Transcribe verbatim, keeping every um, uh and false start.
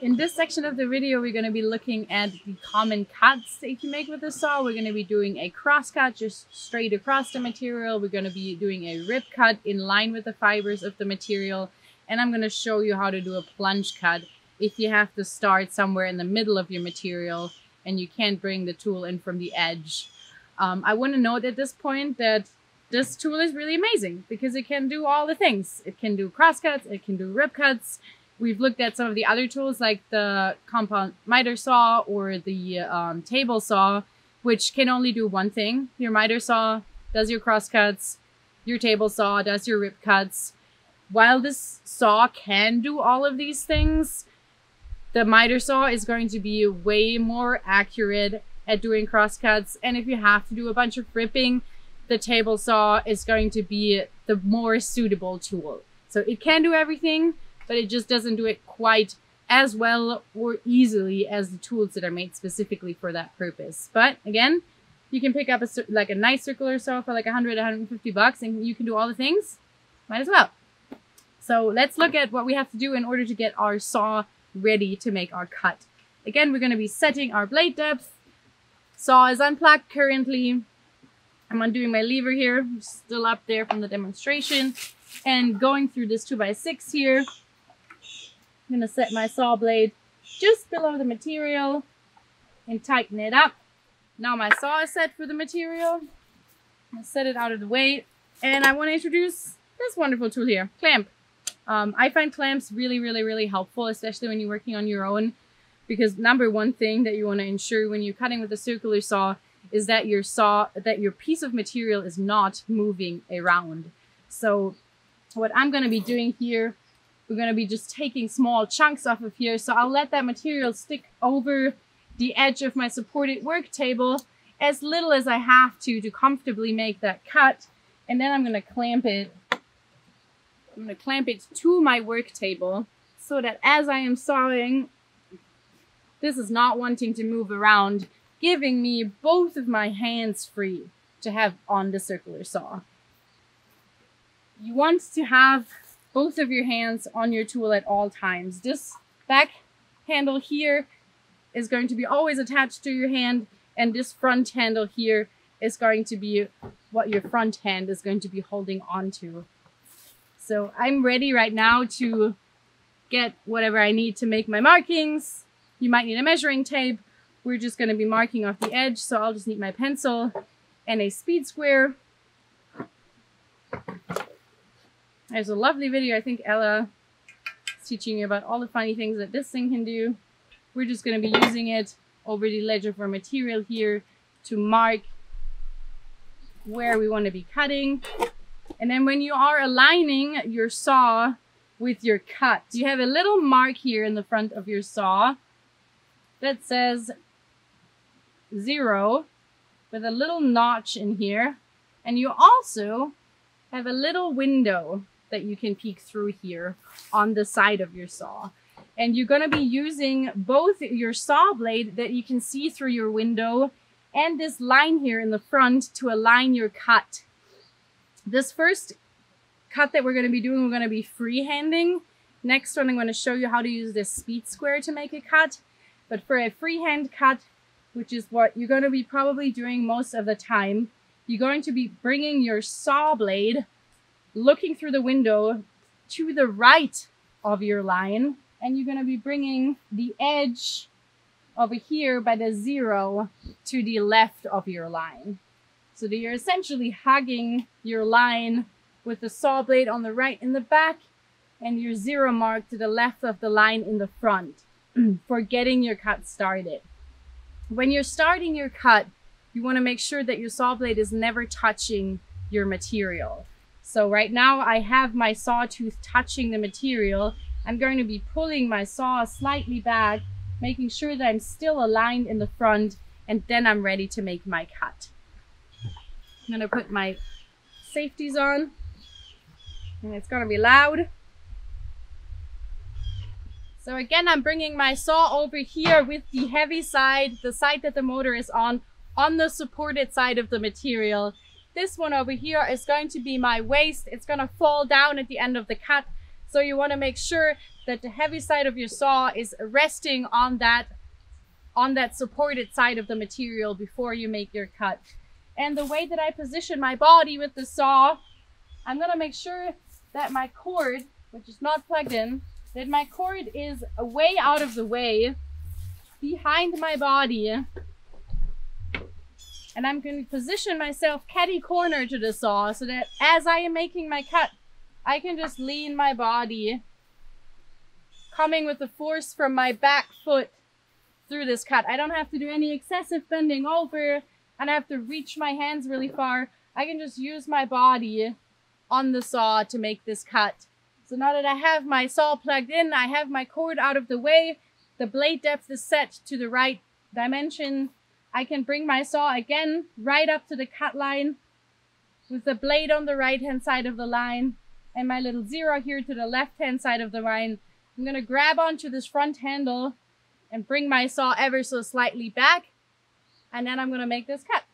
In this section of the video, we're going to be looking at the common cuts that you can make with the saw. We're going to be doing a cross cut just straight across the material. We're going to be doing a rib cut in line with the fibers of the material. And I'm going to show you how to do a plunge cut if you have to start somewhere in the middle of your material and you can't bring the tool in from the edge. Um, I want to note at this point that this tool is really amazing because it can do all the things. It can do cross cuts, it can do rib cuts. We've looked at some of the other tools like the compound miter saw or the um, table saw, which can only do one thing. Your miter saw does your cross cuts, your table saw does your rib cuts. While this saw can do all of these things, the miter saw is going to be way more accurate at doing cross cuts. And if you have to do a bunch of ripping, the table saw is going to be the more suitable tool. So it can do everything, but it just doesn't do it quite as well or easily as the tools that are made specifically for that purpose. But again, you can pick up a, like a nice circular saw for like a hundred, a hundred fifty bucks, and you can do all the things, might as well. So let's look at what we have to do in order to get our saw ready to make our cut. Again, we're gonna be setting our blade depth. Saw is unplugged currently. I'm undoing my lever here, still up there from the demonstration, and going through this two by six here. I'm gonna set my saw blade just below the material and tighten it up. Now my saw is set for the material. I'll set it out of the way. And I wanna introduce this wonderful tool here, clamp. Um, I find clamps really, really, really helpful, especially when you're working on your own, because number one thing that you wanna ensure when you're cutting with a circular saw is that your saw, that your piece of material is not moving around. So what I'm gonna be doing here, we're gonna be just taking small chunks off of here. So I'll let that material stick over the edge of my supported work table as little as I have to to comfortably make that cut. And then I'm gonna clamp it. I'm gonna clamp it to my work table so that as I am sawing, this is not wanting to move around, giving me both of my hands free to have on the circular saw. You want to have both of your hands on your tool at all times. This back handle here is going to be always attached to your hand, and this front handle here is going to be what your front hand is going to be holding onto. So I'm ready right now to get whatever I need to make my markings. You might need a measuring tape. We're just going to be marking off the edge, so I'll just need my pencil and a speed square. There's a lovely video, I think Ella is teaching you about all the funny things that this thing can do. We're just going to be using it over the ledge of our material here to mark where we want to be cutting. And then when you are aligning your saw with your cut, you have a little mark here in the front of your saw that says zero with a little notch in here. And you also have a little window that you can peek through here on the side of your saw. And you're gonna be using both your saw blade that you can see through your window and this line here in the front to align your cut. This first cut that we're gonna be doing, we're gonna be freehanding. Next one, I'm gonna show you how to use this speed square to make a cut. But for a freehand cut, which is what you're gonna be probably doing most of the time, you're going to be bringing your saw blade, looking through the window to the right of your line, and you're going to be bringing the edge over here by the zero to the left of your line. So that you're essentially hugging your line with the saw blade on the right in the back and your zero mark to the left of the line in the front for getting your cut started. When you're starting your cut, you want to make sure that your saw blade is never touching your material. So right now I have my sawtooth touching the material. I'm going to be pulling my saw slightly back, making sure that I'm still aligned in the front, and then I'm ready to make my cut. I'm going to put my safeties on, and it's going to be loud. So again, I'm bringing my saw over here with the heavy side, the side that the motor is on, on the supported side of the material. This one over here is going to be my waist. It's gonna fall down at the end of the cut. So you want to make sure that the heavy side of your saw is resting on that on that supported side of the material before you make your cut. And the way that I position my body with the saw, I'm going to make sure that my cord, which is not plugged in, that my cord is way out of the way behind my body. And I'm going to position myself catty corner to the saw so that as I am making my cut, I can just lean my body, coming with the force from my back foot through this cut. I don't have to do any excessive bending over. I don't have to reach my hands really far. I can just use my body on the saw to make this cut. So now that I have my saw plugged in, I have my cord out of the way, the blade depth is set to the right dimension. I can bring my saw again right up to the cut line with the blade on the right hand side of the line and my little zero here to the left hand side of the line. I'm going to grab onto this front handle and bring my saw ever so slightly back, and then I'm going to make this cut.